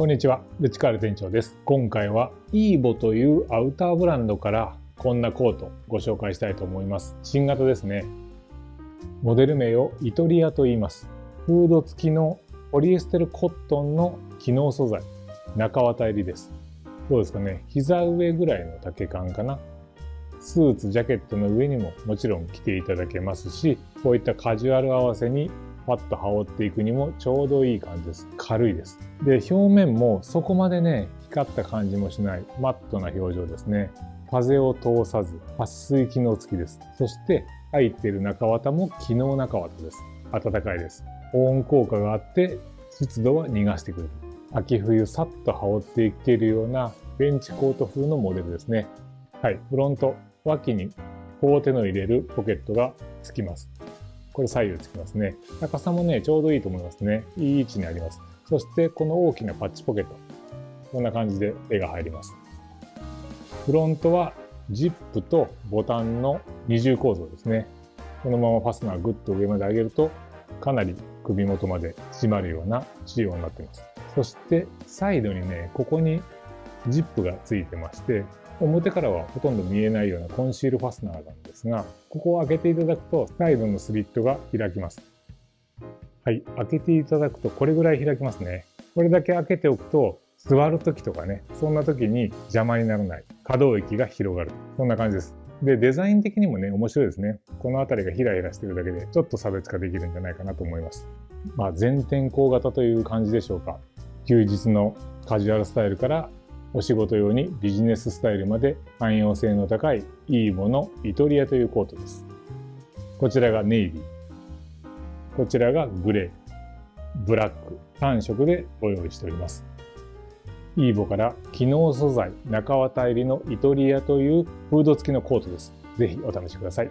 こんにちは、ルチカール店長です。今回はHevoというアウターブランドからこんなコートご紹介したいと思います。新型ですね。モデル名をITRIAと言います。フード付きのポリエステルコットンの機能素材、中綿入りです。どうですかね、膝上ぐらいの丈感かな。スーツ、ジャケットの上にももちろん着ていただけますし、こういったカジュアル合わせにパッと羽織っていくにもちょうどいい感じです。軽いです。で、表面もそこまでね、光った感じもしないマットな表情ですね。風を通さず、撥水機能付きです。そして入っている中綿も機能中綿です。暖かいです。保温効果があって湿度は逃がしてくれる。秋冬さっと羽織っていけるようなベンチコート風のモデルですね。はい、フロント、脇に小手の入れるポケットが付きます。これ左右つきますね。高さもね、ちょうどいいと思いますね。いい位置にあります。そしてこの大きなパッチポケット。こんな感じで絵が入ります。フロントはジップとボタンの二重構造ですね。このままファスナーグッと上まで上げるとかなり首元まで締まるような仕様になっています。そしてサイドにね、ここにジップがついてまして、表からはほとんど見えないようなコンシールファスナーなんですが、ここを開けていただくとサイドのスリットが開きます。はい、開けていただくとこれぐらい開きますね。これだけ開けておくと座る時とかね、そんな時に邪魔にならない可動域が広がる。そんな感じです。で、デザイン的にもね、面白いですね。この辺りがヒラヒラしてるだけでちょっと差別化できるんじゃないかなと思います。まあ、全天候型という感じでしょうか。休日のカジュアルスタイルからお仕事用にビジネススタイルまで汎用性の高いHevoのITRIAというコートです。こちらがネイビー。こちらがグレー、ブラック、3色でご用意しております。Hevoから機能素材中綿入りのITRIAというフード付きのコートです。ぜひお試しください。